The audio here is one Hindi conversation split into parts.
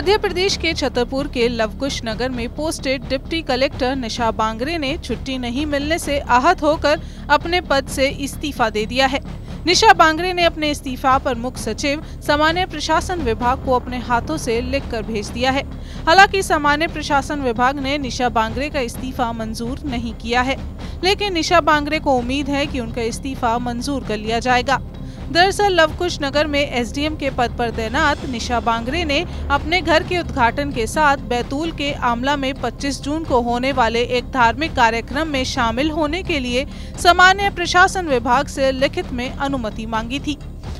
मध्य प्रदेश के छतरपुर के लवकुश नगर में posted deputy collector Nisha Bangre ने छुट्टी नहीं मिलने से आहत होकर अपने पद से इस्तीफा दे दिया है। निशा बांगरे ने अपने इस्तीफा पर मुख्य सचिव सामान्य प्रशासन विभाग को अपने हाथों से लिखकर भेज दिया है। हालांकि सामान्य प्रशासन विभाग ने निशा बांगरे का इस्तीफा मंजूर नहीं किया है, लेकिन निशा बांगरे को उम्मीद है कि उनका इस्तीफा मंजूर कर लिया जाएगा। दरअसल लवकुश नगर में एसडीएम के पद पर तैनात निशा बांगरे ने अपने घर के उद्घाटन के साथ बैतूल के आमला में 25 जून को होने वाले एक धार्मिक कार्यक्रम में शामिल होने के लिए सामान्य प्रशासन विभाग से लिखित में अनुमति मांगी थी।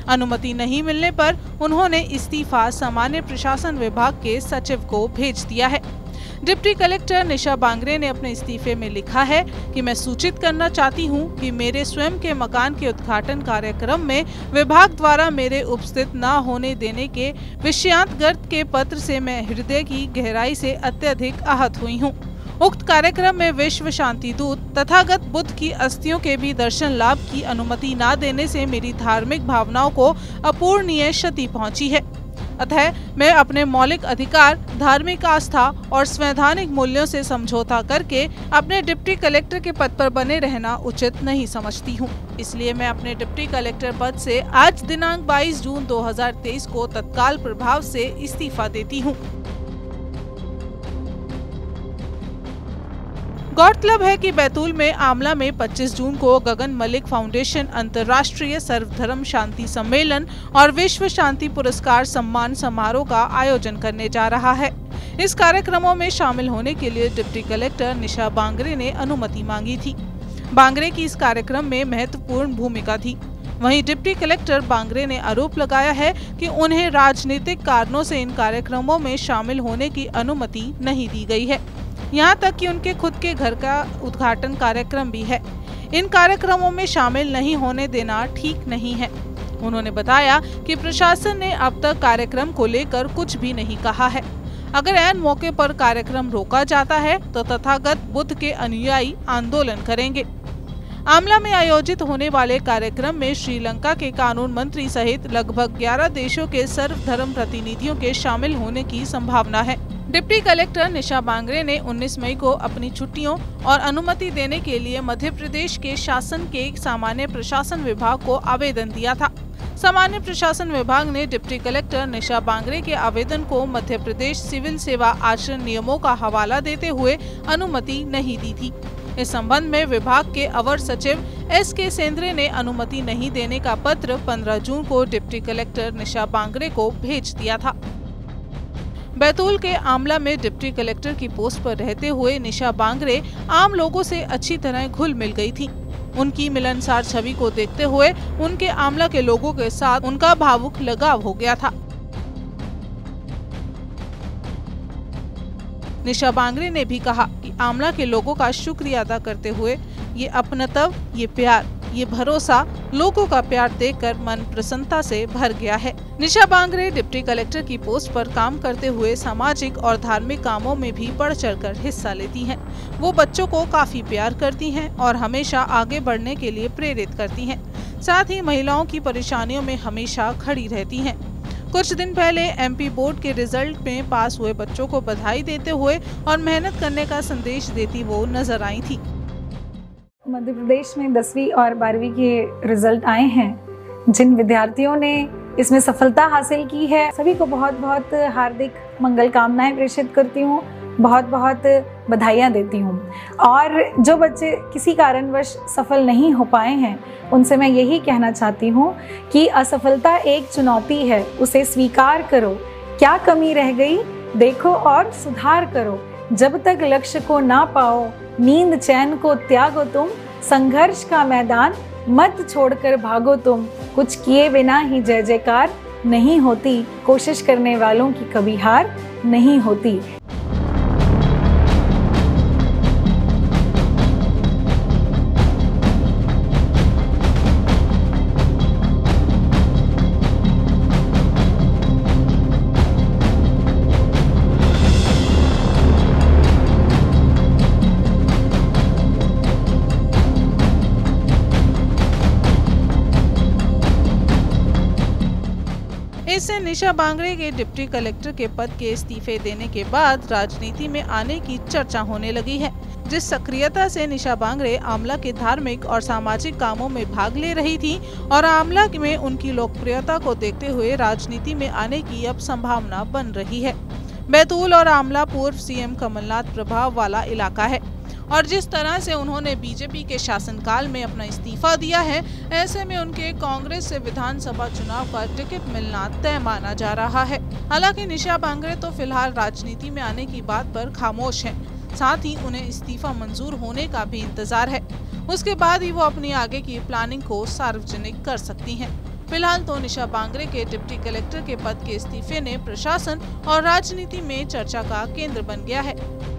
अनुमति नहीं मिलने पर उन्होंने इस्तीफा सामान्य प्रशासन विभाग के सचिव को भेज दिया है। डिप्टी कलेक्टर निशा बांगरे ने अपने इस्तीफे में लिखा है कि मैं सूचित करना चाहती हूं कि मेरे स्वयं के मकान के उद्घाटन कार्यक्रम में विभाग द्वारा मेरे उपस्थित न होने देने के विषयांतर्गत के पत्र से मैं हृदय की गहराई से अत्यधिक आहत हुई हूं। उक्त कार्यक्रम में विश्व शांति दूत तथागत बुद्ध की अस्थियों के भी दर्शन लाभ की अनुमति न देने से मेरी धार्मिक भावनाओं को अपूर्णीय क्षति पहुँची है। अतः मैं अपने मौलिक अधिकार, धार्मिक आस्था और संवैधानिक मूल्यों से समझौता करके अपने डिप्टी कलेक्टर के पद पर बने रहना उचित नहीं समझती हूं। इसलिए मैं अपने डिप्टी कलेक्टर पद से आज दिनांक 22 जून 2023 को तत्काल प्रभाव से इस्तीफा देती हूं। गौरतलब है कि बैतूल में आमला में 25 जून को गगन मलिक फाउंडेशन अंतर्राष्ट्रीय सर्वधर्म शांति सम्मेलन और विश्व शांति पुरस्कार सम्मान समारोह का आयोजन करने जा रहा है। इस कार्यक्रमों में शामिल होने के लिए डिप्टी कलेक्टर निशा बांगरे ने अनुमति मांगी थी। बांगरे की इस कार्यक्रम में महत्वपूर्ण भूमिका थी। वहीं डिप्टी कलेक्टर बांगरे ने आरोप लगाया है कि उन्हें राजनीतिक कारणों से इन कार्यक्रमों में शामिल होने की अनुमति नहीं दी गई है। यहाँ तक कि उनके खुद के घर का उद्घाटन कार्यक्रम भी है। इन कार्यक्रमों में शामिल नहीं होने देना ठीक नहीं है। उन्होंने बताया कि प्रशासन ने अब तक कार्यक्रम को लेकर कुछ भी नहीं कहा है। अगर ऐन मौके पर कार्यक्रम रोका जाता है तो तथागत बुद्ध के अनुयायी आंदोलन करेंगे। आमला में आयोजित होने वाले कार्यक्रम में श्रीलंका के कानून मंत्री सहित लगभग 11 देशों के सर्वधर्म प्रतिनिधियों के शामिल होने की संभावना है। डिप्टी कलेक्टर निशा बांगरे ने 19 मई को अपनी छुट्टियों और अनुमति देने के लिए मध्य प्रदेश के शासन के सामान्य प्रशासन विभाग को आवेदन दिया था। सामान्य प्रशासन विभाग ने डिप्टी कलेक्टर निशा बांगरे के आवेदन को मध्य प्रदेश सिविल सेवा आचरण नियमों का हवाला देते हुए अनुमति नहीं दी थी। इस संबंध में विभाग के अवर सचिव SK सेंद्रे ने अनुमति नहीं देने का पत्र 15 जून को डिप्टी कलेक्टर निशा बांगरे को भेज दिया था। बैतूल के आमला में डिप्टी कलेक्टर की पोस्ट पर रहते हुए निशा बांगरे आम लोगों से अच्छी तरह घुल मिल गई थी। उनकी मिलनसार छवि को देखते हुए उनके आमला के लोगों के साथ उनका भावुक लगाव हो गया था। निशा बांगरे ने भी कहा कि आमला के लोगों का शुक्रिया अदा करते हुए ये अपनत्व, ये प्यार, ये भरोसा, लोगों का प्यार देखकर मन प्रसन्नता से भर गया है। निशा बांगरे डिप्टी कलेक्टर की पोस्ट पर काम करते हुए सामाजिक और धार्मिक कामों में भी बढ़ चढ़कर हिस्सा लेती हैं। वो बच्चों को काफी प्यार करती हैं और हमेशा आगे बढ़ने के लिए प्रेरित करती हैं। साथ ही महिलाओं की परेशानियों में हमेशा खड़ी रहती हैं। कुछ दिन पहले MP बोर्ड के रिजल्ट में पास हुए बच्चों को बधाई देते हुए और मेहनत करने का संदेश देती वो नजर आई थी। मध्य प्रदेश में 10वीं और 12वीं के रिजल्ट आए हैं। जिन विद्यार्थियों ने इसमें सफलता हासिल की है, सभी को बहुत बहुत हार्दिक मंगल कामनाएं प्रेषित करती हूँ, बहुत बहुत बधाइयाँ देती हूँ। और जो बच्चे किसी कारणवश सफल नहीं हो पाए हैं, उनसे मैं यही कहना चाहती हूँ कि असफलता एक चुनौती है, उसे स्वीकार करो। क्या कमी रह गई देखो और सुधार करो। जब तक लक्ष्य को ना पाओ, नींद चैन को त्यागो तुम। संघर्ष का मैदान मत छोड़कर भागो तुम। कुछ किए बिना ही जय जयकार नहीं होती, कोशिश करने वालों की कभी हार नहीं होती। जिससे निशा बांगरे के डिप्टी कलेक्टर के पद के इस्तीफे देने के बाद राजनीति में आने की चर्चा होने लगी है। जिस सक्रियता से निशा बांगरे आमला के धार्मिक और सामाजिक कामों में भाग ले रही थी और आमला में उनकी लोकप्रियता को देखते हुए राजनीति में आने की अब संभावना बन रही है। बैतूल और आमला पूर्व सीएम कमलनाथ प्रभाव वाला इलाका है और जिस तरह से उन्होंने बीजेपी के शासनकाल में अपना इस्तीफा दिया है, ऐसे में उनके कांग्रेस से विधानसभा चुनाव का टिकट मिलना तय माना जा रहा है। हालांकि निशा बांगरे तो फिलहाल राजनीति में आने की बात पर खामोश हैं, साथ ही उन्हें इस्तीफा मंजूर होने का भी इंतजार है। उसके बाद ही वो अपनी आगे की प्लानिंग को सार्वजनिक कर सकती हैं। फिलहाल तो निशा बांगरे के डिप्टी कलेक्टर के पद के इस्तीफे ने प्रशासन और राजनीति में चर्चा का केंद्र बन गया है।